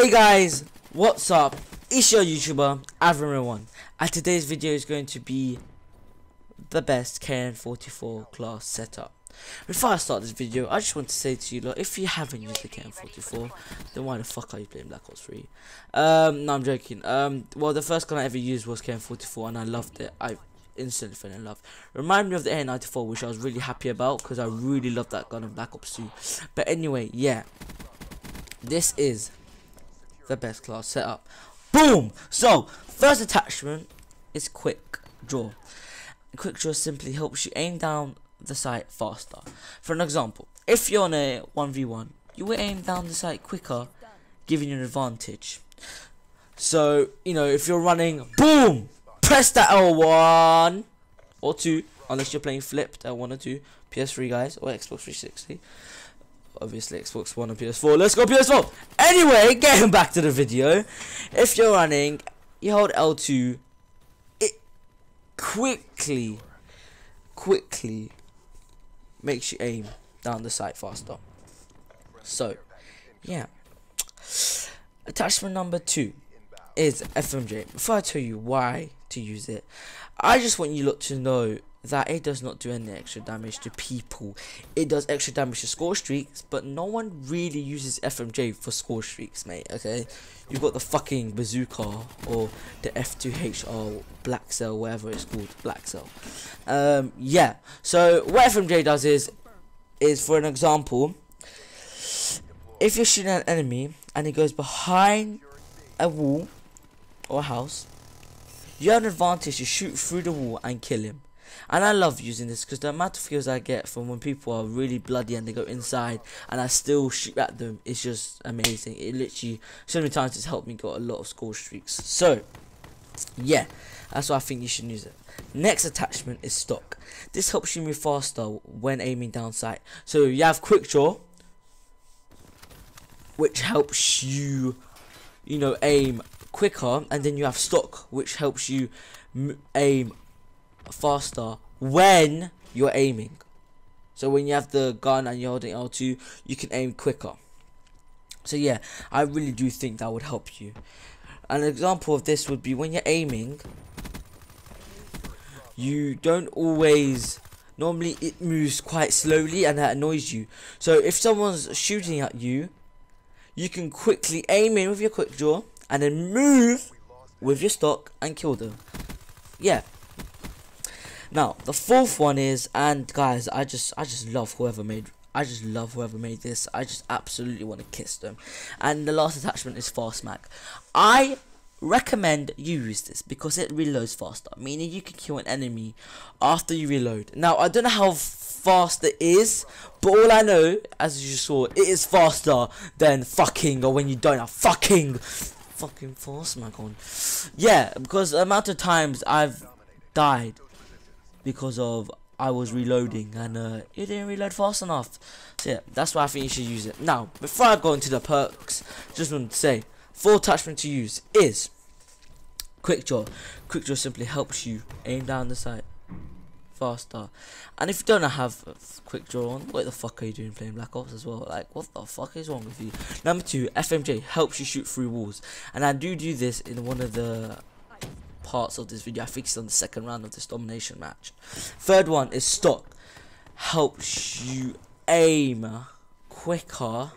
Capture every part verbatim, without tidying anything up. Hey guys, what's up? It's your YouTuber Avaram zero one, and today's video is going to be the best K N forty-four class setup. Before I start this video, I just want to say to you, like, if you haven't used the K N forty-four, then why the fuck are you playing Black Ops three? Um, no, I'm joking. Um, well, the first gun I ever used was K N forty-four, and I loved it. I instantly fell in love. Remind me of the A ninety-four, which I was really happy about because I really loved that gun in Black Ops two. But anyway, yeah, this is the best class setup. Boom! So, first attachment is quick draw. Quick draw simply helps you aim down the sight faster. For an example, if you're on a one v one, you will aim down the sight quicker, giving you an advantage. So, you know, if you're running, boom! Press that L one or two, unless you're playing flipped at one or two, P S three guys, or Xbox three sixty. Obviously Xbox One and P S four. Let's go P S four. Anyway, getting back to the video. If you're running, you hold L two. It quickly, quickly makes you aim down the sight faster. So, yeah. Attachment number two is F two H R. Before I tell you why to use it, I just want you lot to know that it does not do any extra damage to people. It does extra damage to score streaks, but no one really uses F M J for score streaks, mate, okay? You've got the fucking bazooka, or the F two H R, Black Cell, whatever it's called, Black Cell. Um, yeah, so what F M J does is, is for an example, if you're shooting at an enemy, and he goes behind a wall, or a house, you have an advantage to shoot through the wall and kill him. And I love using this because the amount of feels I get from when people are really bloody and they go inside and I still shoot at them is just amazing. It literally, so many times, it's helped me got a lot of score streaks. So, yeah, that's why I think you should use it. Next attachment is stock. This helps you move faster when aiming down sight. So you have quick draw, which helps you, you know, aim quicker, and then you have stock, which helps you m aim faster when you're aiming. So when you have the gun and you're holding L two, you can aim quicker. So yeah, I really do think that would help you. An example of this would be when you're aiming, you don't always, normally it moves quite slowly and that annoys you. So if someone's shooting at you, you can quickly aim in with your quick draw and then move with your stock and kill them. Yeah. Now the fourth one is, and guys, I just I just love whoever made I just love whoever made this. I just absolutely want to kiss them. And the last attachment is fast mag. I recommend you use this because it reloads faster, meaning you can kill an enemy after you reload. Now I don't know how fast it is, but all I know, as you saw, it is faster than fucking, or when you don't have fucking fucking fast mag on. Yeah, because the amount of times I've died because of I was reloading and uh, it didn't reload fast enough. So yeah, that's why I think you should use it. Now, before I go into the perks, just want to say, full attachment to use is quick draw. Quick draw simply helps you aim down the sight faster. And if you don't have quick draw on, what the fuck are you doing playing Black Ops as well? Like, what the fuck is wrong with you? Number two, F M J helps you shoot through walls, and I do do this in one of the parts of this video. I think it's on the second round of this domination match. Third one is stock. Helps you aim quicker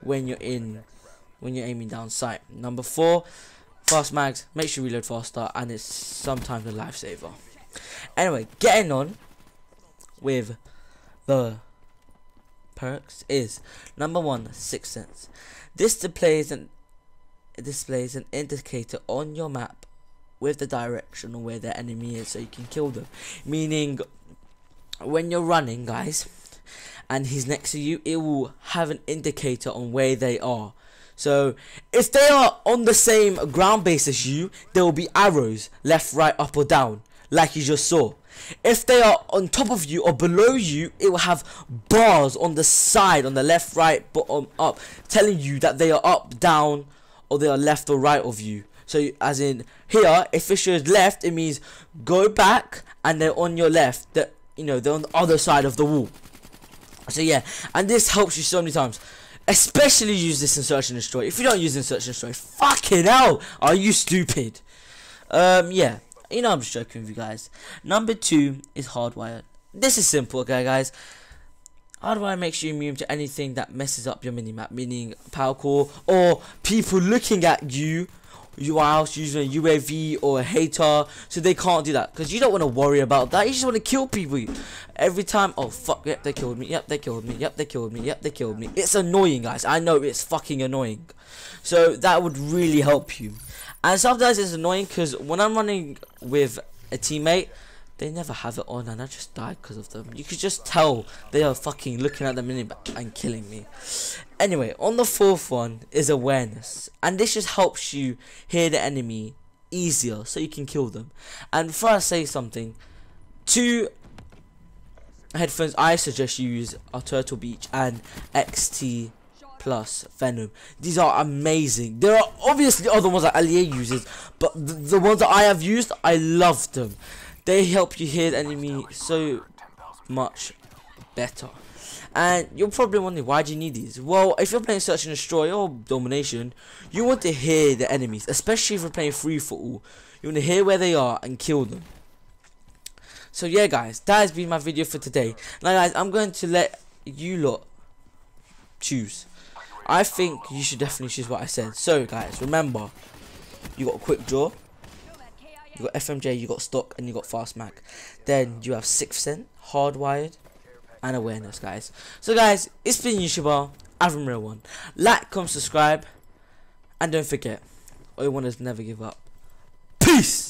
when you're in when you're aiming down sight. Number four, fast mags makes you reload faster and it's sometimes a lifesaver. Anyway, getting on with the perks is number one, sixth sense. This displays an displays an indicator on your map with the direction of where their enemy is, so you can kill them. Meaning, when you're running, guys, and he's next to you, it will have an indicator on where they are. So, if they are on the same ground base as you, there will be arrows left, right, up, or down, like you just saw. If they are on top of you or below you, it will have bars on the side, on the left, right, bottom, up, telling you that they are up, down, or they are left or right of you. So, as in, here, if Fisher is left, it means go back, and they're on your left. That, you know, they're on the other side of the wall. So, yeah, and this helps you so many times. Especially use this in search and destroy. If you don't use it in search and destroy, fucking hell, are you stupid? Um, yeah, you know I'm just joking with you guys. Number two is hardwired. This is simple, okay, guys. Hardwire makes you immune to anything that messes up your minimap, meaning power core or people looking at you. You are using a U A V or a hater, so they can't do that because you don't want to worry about that. You just want to kill people every time. Oh fuck! Yep, they killed me. Yep, they killed me. Yep, they killed me. Yep, they killed me. It's annoying, guys. I know it's fucking annoying. So that would really help you. And sometimes it's annoying because when I'm running with a teammate, they never have it on, and I just died because of them. You could just tell they are fucking looking at the minimap and killing me. Anyway, on the fourth one is awareness, and this just helps you hear the enemy easier so you can kill them. And before I say something, two headphones I suggest you use are Turtle Beach and X T Plus Venom. These are amazing. There are obviously other ones that Aliyah uses, but th the ones that I have used, I love them. They help you hear the enemy so much better. And you're probably wondering, why do you need these? Well, if you're playing search and destroy or domination, you want to hear the enemies, especially if you're playing free for all. You want to hear where they are and kill them. So yeah, guys, that has been my video for today. Now guys, I'm going to let you lot choose. I think you should definitely choose what I said. So guys, remember, you got a quick draw, you got F M J, you got stock, and you got fast mag. Then you have sixth sense, hardwired, and awareness, guys. So guys, it's been Yushibar, Avaram zero one. Like, comment, subscribe, and don't forget, all you want is never give up. Peace.